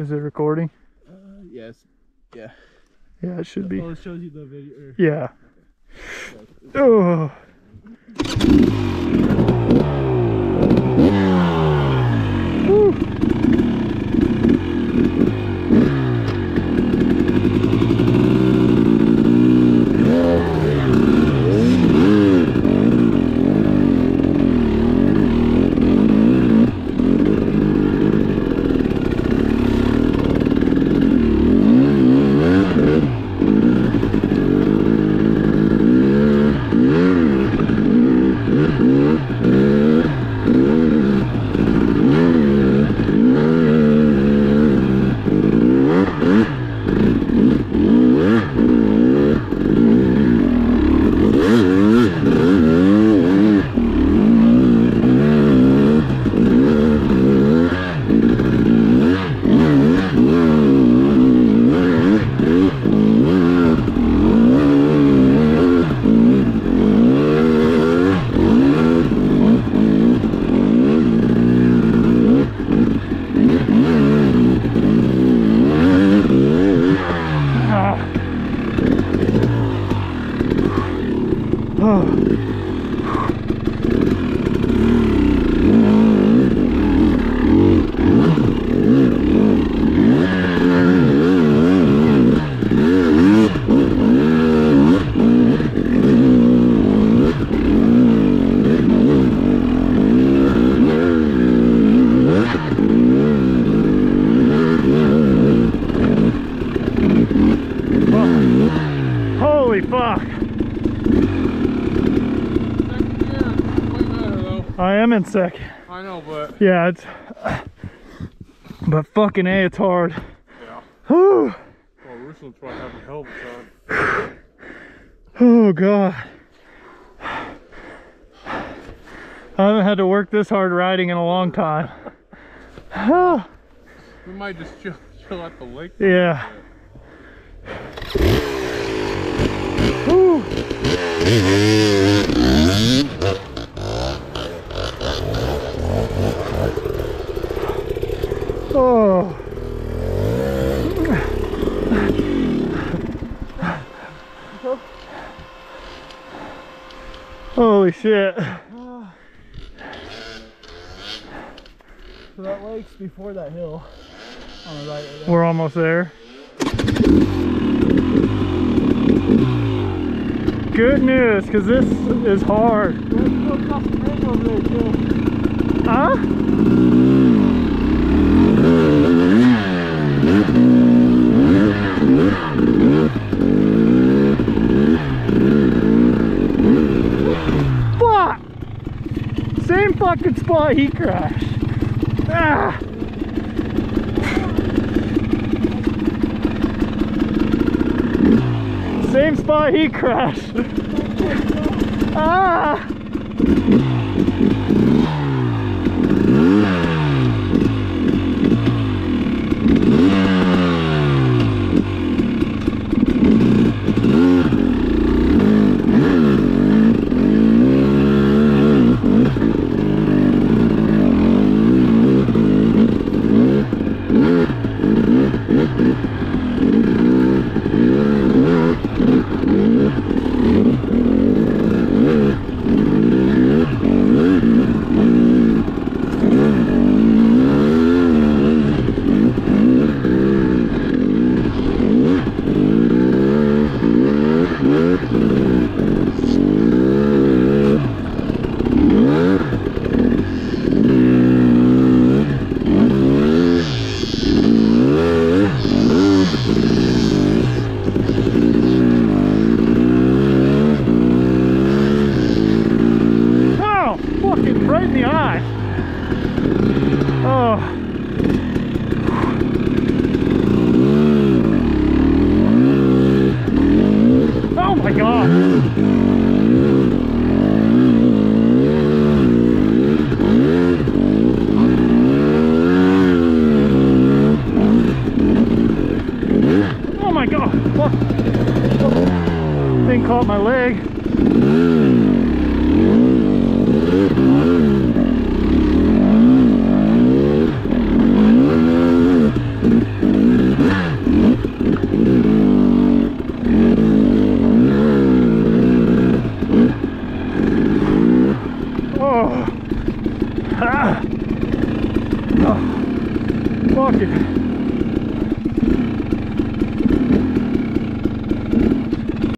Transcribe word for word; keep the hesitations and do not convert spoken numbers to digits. Is it recording? Uh, yes. Yeah. Yeah, it should be. Oh, it shows you the video. Yeah. Okay. Oh. Second. I know, but yeah, it's but fucking A, it's hard. Yeah. Whew. Well, Jerusalem's probably having a hell of a time. Oh god. I haven't had to work this hard riding in a long time. We might just chill, chill at the lake. Yeah. Oh. Holy shit. So that lake's before that hill on the right of that. We're almost there. Good news, because this is hard. Huh? Fuck! Same fucking spot he crashed. Ah. Same spot he crashed. Ah. All right. Fuck it.